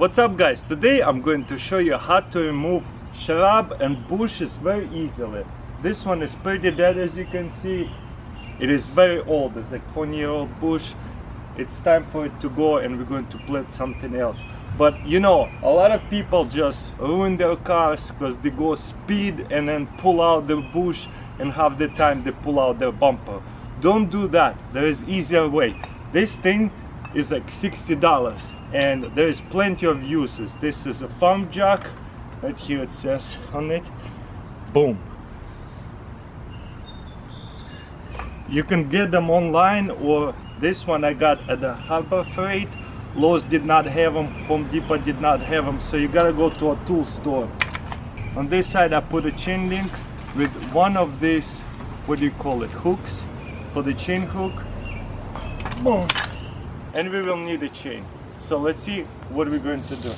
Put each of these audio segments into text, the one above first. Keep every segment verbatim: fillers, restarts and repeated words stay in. What's up guys, today I'm going to show you how to remove shrub and bushes very easily. This one is pretty dead, as you can see. It is very old, it's like twenty year old bush. It's time for it to go and we're going to plant something else. But you know, a lot of people just ruin their cars because they go speed and then pull out the bush, and half the time they pull out their bumper. Don't do that, there is easier way. This thing is like sixty dollars and there is plenty of uses. This is a farm jack, right here it says on it, boom. You can get them online, or this one I got at the Harbor Freight. Lowe's did not have them, Home Depot did not have them, so you gotta go to a tool store. On this side I put a chain link with one of these, what do you call it, hooks, for the chain hook, boom. And we will need a chain. So let's see what we're going to do.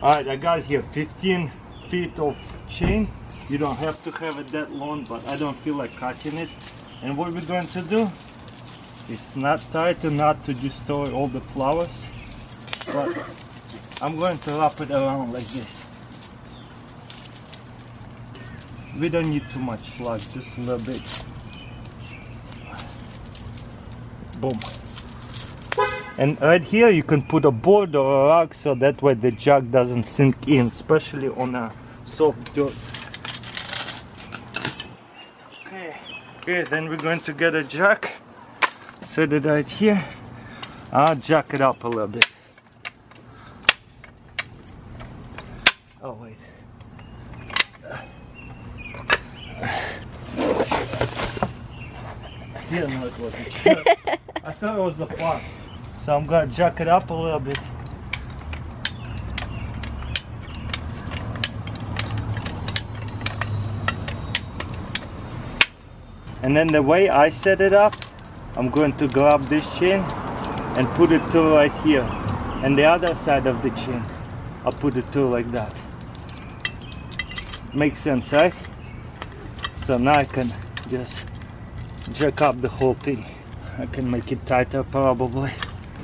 All right, I got here fifteen feet of chain. You don't have to have it that long, but I don't feel like cutting it. And what we're going to do is not try to not to destroy all the flowers, but I'm going to wrap it around like this. We don't need too much slug, just a little bit. Boom. And right here you can put a board or a rock, so that way the jack doesn't sink in, especially on a soft dirt. Okay, okay, then we're going to get a jack, set it right here, I'll jack it up a little bit. Oh wait. I didn't know it was a chair. I thought it was a plug. So I'm going to jack it up a little bit. And then the way I set it up, I'm going to grab this chain and put it through right here. And the other side of the chain, I'll put it through like that. Makes sense, right? So now I can just jack up the whole thing. I can make it tighter probably,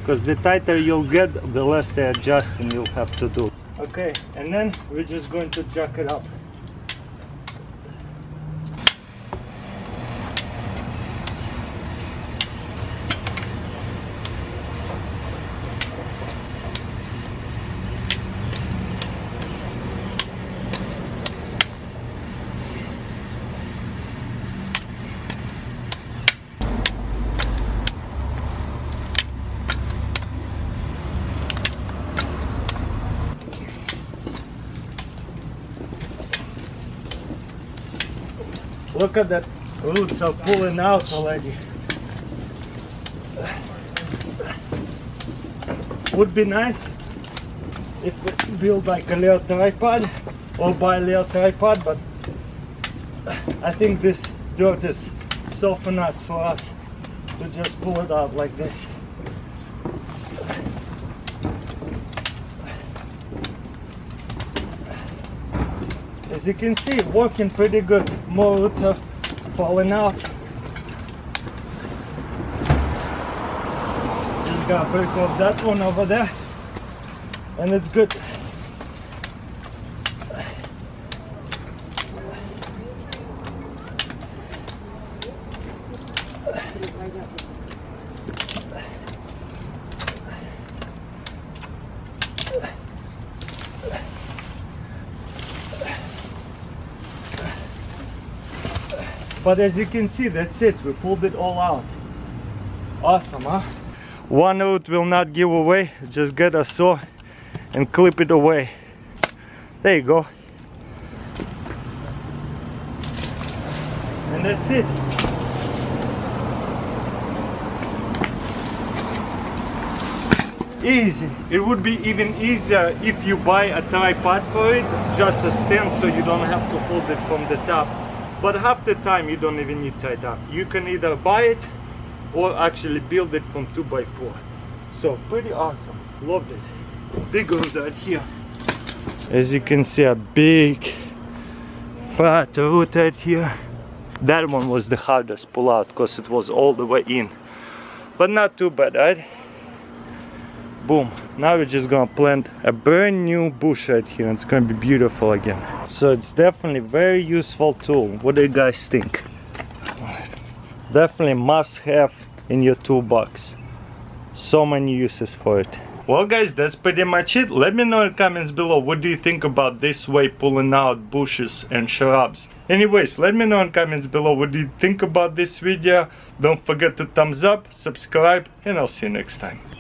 because the tighter you'll get, the less they adjust and you'll have to do. Okay, and then we're just going to jack it up. Look at that, roots are pulling out already. Would be nice if we build like a little tripod or buy a little tripod, but I think this dirt is soft enough for us to just pull it out like this. As you can see, working pretty good. More roots are falling out. Just gotta break off that one over there, and it's good. But as you can see, that's it, we pulled it all out. Awesome, huh? One root will not give away, just get a saw and clip it away. There you go. And that's it. Easy. It would be even easier if you buy a tripod for it, just a stand so you don't have to hold it from the top. But half the time you don't even need tripod. You can either buy it or actually build it from two by four. So pretty awesome. Loved it. Big root right here. As you can see, a big fat root right here. That one was the hardest pull out because it was all the way in. But not too bad, right? boom. Now we're just gonna plant a brand new bush right here and it's gonna be beautiful again. So it's definitely a very useful tool. What do you guys think? Definitely must have in your toolbox. So many uses for it. Well guys, that's pretty much it. Let me know in comments below what do you think about this way pulling out bushes and shrubs. Anyways, let me know in comments below what do you think about this video. Don't forget to thumbs up, subscribe, and I'll see you next time.